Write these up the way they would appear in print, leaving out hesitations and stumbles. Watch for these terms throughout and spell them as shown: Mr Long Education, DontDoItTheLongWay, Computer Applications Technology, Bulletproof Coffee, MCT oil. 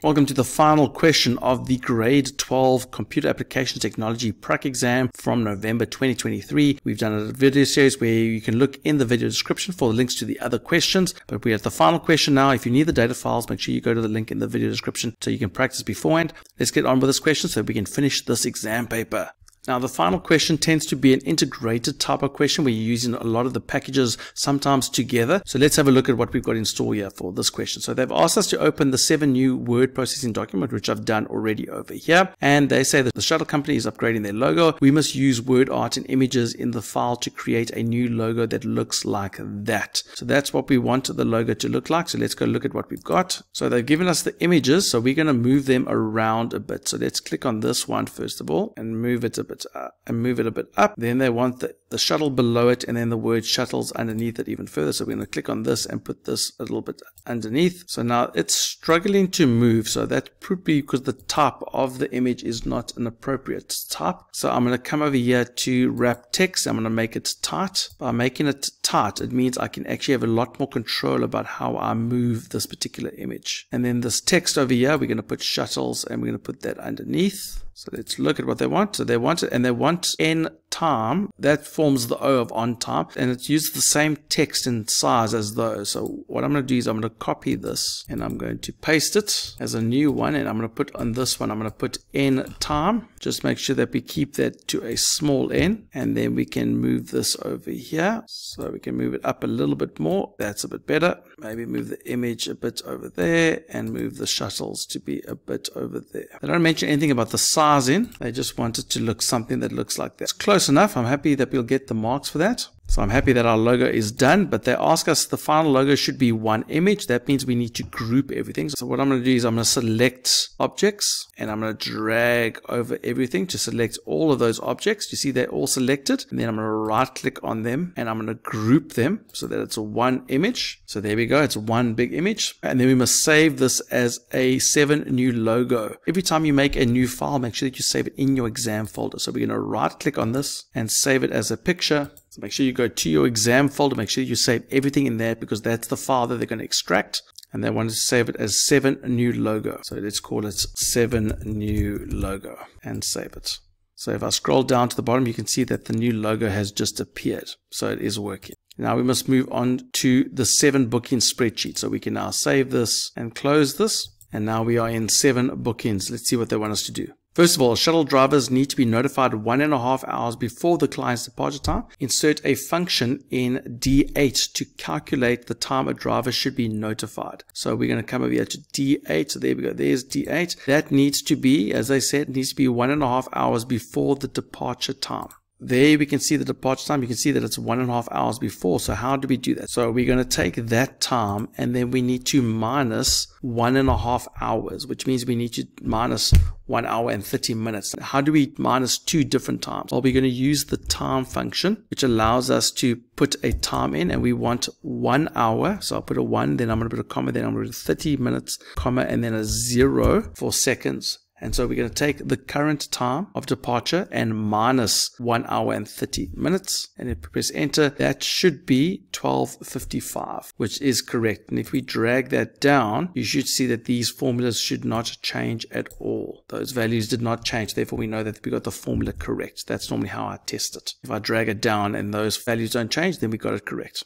Welcome to the final question of the Grade 12 Computer Applications Technology Prac exam from November 2023. We've done a video series where you can look in the video description for the links to the other questions. But we're at the final question now. If you need the data files, make sure you go to the link in the video description so you can practice beforehand. Let's get on with this question so we can finish this exam paper. Now, the final question tends to be an integrated type of question where you're using a lot of the packages sometimes together. So let's have a look at what we've got in store here for this question. So they've asked us to open the 7 new word processing document, which I've done already over here. And they say that the shuttle company is upgrading their logo. We must use word art and images in the file to create a new logo that looks like that. So that's what we want the logo to look like. So let's go look at what we've got. So they've given us the images. So we're going to move them around a bit. So let's click on this one, first of all, and move it a bit. And move it a bit up. Then they want the shuttle below it and then the word shuttles underneath it even further. So we're going to click on this and put this a little bit underneath. So now it's struggling to move. So that could be because the type of the image is not an appropriate type. So I'm going to come over here to wrap text. I'm going to make it tight. By making it tight, it means I can actually have a lot more control about how I move this particular image. And then this text over here, we're going to put shuttles and we're going to put that underneath. So let's look at what they want. So they want it, and they want n time. That forms the O of on time, and it uses the same text and size as those. So what I'm going to do is I'm going to copy this and I'm going to paste it as a new one, and I'm going to put on this one, I'm going to put n time. Just make sure that we keep that to a small n, and then we can move this over here. So we can move it up a little bit more. That's a bit better. Maybe move the image a bit over there and move the shuttles to be a bit over there. They don't mention anything about the size. They just want it to look something that looks like that. It's close enough. I'm happy that we'll get the marks for that. So I'm happy that our logo is done, but they ask us the final logo should be one image. That means we need to group everything. So what I'm going to do is I'm going to select objects and I'm going to drag over everything to select all of those objects. You see they're all selected, and then I'm going to right click on them and I'm going to group them so that it's one image. So there we go. It's one big image. And then we must save this as a 7 new logo. Every time you make a new file, make sure that you save it in your exam folder. So we're going to right click on this and save it as a picture. So make sure you go to your exam folder, make sure you save everything in there because that's the file that they're going to extract. And they want to save it as 7 new logo. So let's call it 7 new logo and save it. So if I scroll down to the bottom, you can see that the new logo has just appeared. So it is working. Now we must move on to the 7 booking spreadsheet. So we can now save this and close this. And now we are in 7 bookings. Let's see what they want us to do. First of all, shuttle drivers need to be notified 1.5 hours before the client's departure time. Insert a function in D8 to calculate the time a driver should be notified. So we're going to come over here to D8. So there we go. There's D8. That needs to be, as I said, needs to be 1.5 hours before the departure time. There we can see the departure time. You can see that it's 1.5 hours before. So how do we do that? So we're going to take that time and then we need to minus 1.5 hours, which means we need to minus 1 hour and 30 minutes. How do we minus 2 different times? Well, we're going to use the time function, which allows us to put a time in, and we want 1 hour. So I'll put a 1, then I'm going to put a comma, then I'm going to put 30 minutes, comma, and then a 0 for seconds. And so we're going to take the current time of departure and minus 1 hour and 30 minutes. And if we press enter, that should be 12:55, which is correct. And if we drag that down, you should see that these formulas should not change at all. Those values did not change. Therefore, we know that we got the formula correct. That's normally how I test it. If I drag it down and those values don't change, then we got it correct.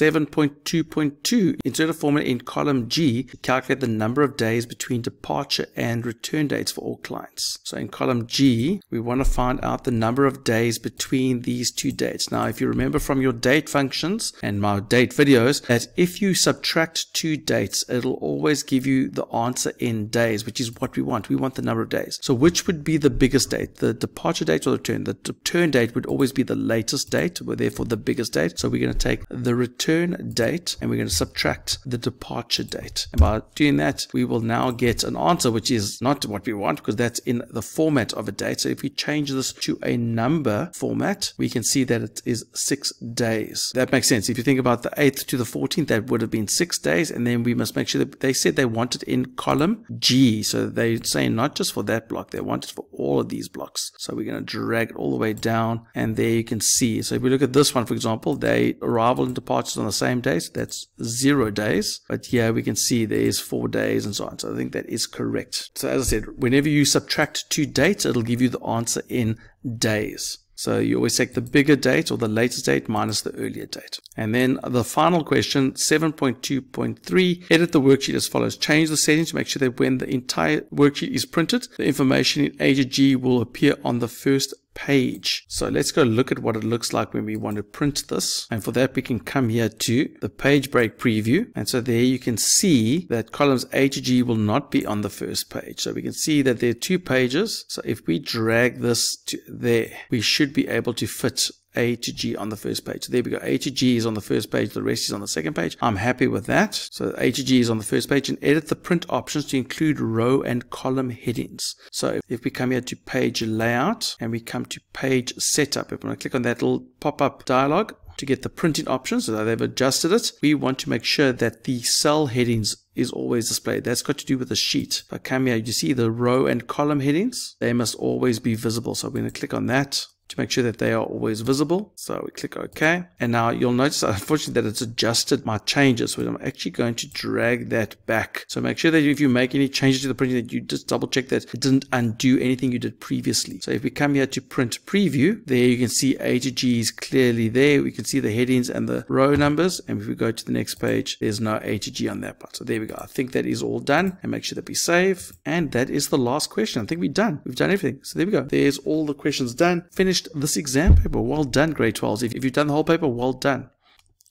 7.2.2, insert a formula in column G to calculate the number of days between departure and return dates for all clients. So in column G, we want to find out the number of days between these 2 dates. Now, if you remember from your date functions and my date videos, that if you subtract 2 dates, it'll always give you the answer in days, which is what we want. We want the number of days. So which would be the biggest date, the departure date or the return? The return date would always be the latest date, or therefore the biggest date. So we're going to take the return date and we're going to subtract the departure date, and by doing that we will now get an answer which is not what we want because that's in the format of a date. So if we change this to a number format, we can see that it is 6 days. That makes sense. If you think about the 8th to the 14th, that would have been 6 days, and then we must make sure that they said they want it in column G, so they say not just for that block, they want it for all of these blocks. So we're going to drag it all the way down, and there you can see. So if we look at this one, for example, they arrival and departure departures on the same day, so that's 0 days. But here we can see there is 4 days and so on. So I think that is correct. So as I said, whenever you subtract two dates, it'll give you the answer in days. So you always take the bigger date or the latest date minus the earlier date. And then the final question, 7.2.3, edit the worksheet as follows. Change the settings to make sure that when the entire worksheet is printed, the information in A to G will appear on the first page. So let's go look at what it looks like when we want to print this. And for that, we can come here to the page break preview. And so there you can see that columns A to G will not be on the first page. So we can see that there are two pages. So if we drag this to there, we should be able to fit A to G on the first page. So there we go. A to G is on the first page. The rest is on the second page. I'm happy with that. So A to G is on the first page, and edit the print options to include row and column headings. So if we come here to page layout and we come to page setup, if I click on that little pop-up dialog to get the printing options, so they've adjusted it. We want to make sure that the cell headings is always displayed. That's got to do with the sheet. If I come here, you see the row and column headings. They must always be visible. So we're going to click on that to make sure that they are always visible. So we click OK. And now you'll notice, unfortunately, that it's adjusted my changes. So I'm actually going to drag that back. So make sure that if you make any changes to the printing, that you just double check that it didn't undo anything you did previously. So if we come here to print preview, there you can see A to G is clearly there. We can see the headings and the row numbers. And if we go to the next page, there's no A to G on that part. So there we go. I think that is all done. And make sure that we save. And that is the last question. I think we're done. We've done everything. So there we go. There's all the questions done. Finish this exam paper. Well done, grade 12s. If you've done the whole paper, well done.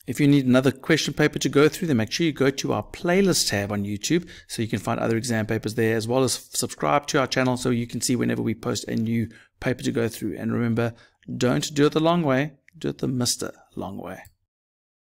If you need another question paper to go through, then make sure you go to our playlist tab on YouTube so you can find other exam papers there, as well as subscribe to our channel so you can see whenever we post a new paper to go through. And remember, don't do it the long way, do it the Mr. Long way.